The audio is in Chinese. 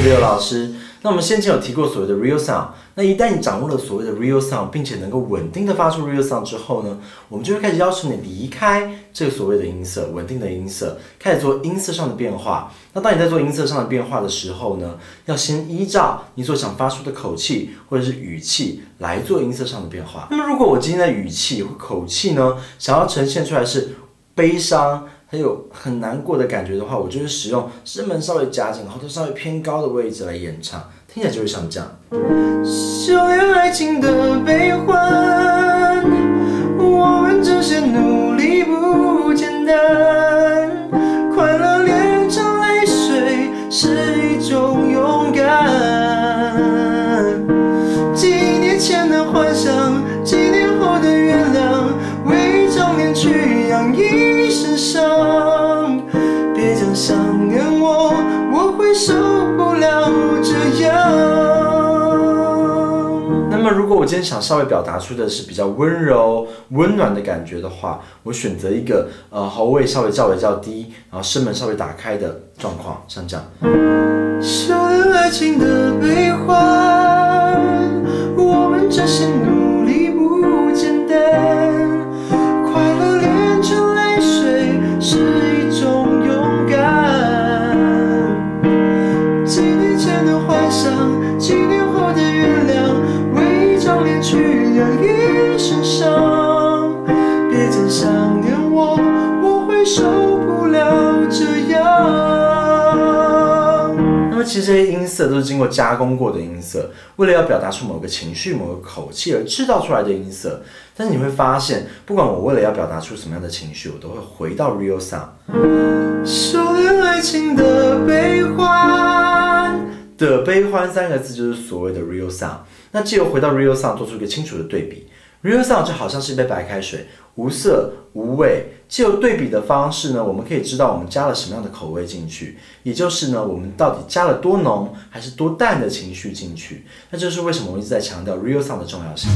46老师。那我们先前有提过所谓的 Real Sound， 那一旦你掌握了所谓的 Real Sound， 并且能够稳定的发出 Real Sound 之后呢，我们就会开始要求你离开这个所谓的音色，稳定的音色，开始做音色上的变化。那当你在做音色上的变化的时候呢，要先依照你所想发出的口气或者是语气来做音色上的变化。那么如果我今天的语气或口气呢，想要呈现出来是悲伤， 还有很难过的感觉的话，我就是使用声门稍微夹紧，然后都稍微偏高的位置来演唱，听起来就会像这样。修炼爱情的悲欢，我们这些努力不简单，快乐连成泪水是一种勇敢。几年前的幻想，几年后的原谅，为少年去养一。 别讲想念我，我会受不了这样。那么，如果我今天想稍微表达出的是比较温柔、温暖的感觉的话，我选择一个喉位稍微较低，然后声门稍微打开的状况，像这样。修炼爱情的悲欢，我们这些努力不简单。 几年后的月亮，为照亮去养一身伤。别再想念我，我会受不了这样。那么，其实这些音色都是经过加工过的音色，为了要表达出某个情绪、某个口气而制造出来的音色。但是你会发现，不管我为了要表达出什么样的情绪，我都会回到 Real Sound。修炼爱情的悲欢。 的悲欢三个字就是所谓的 real sound。那既有回到 real sound 做出一个清楚的对比 ，real sound 就好像是一杯白开水，无色无味。既有对比的方式呢，我们可以知道我们加了什么样的口味进去，也就是呢，我们到底加了多浓还是多淡的情绪进去。那就是为什么我一直在强调 real sound 的重要性。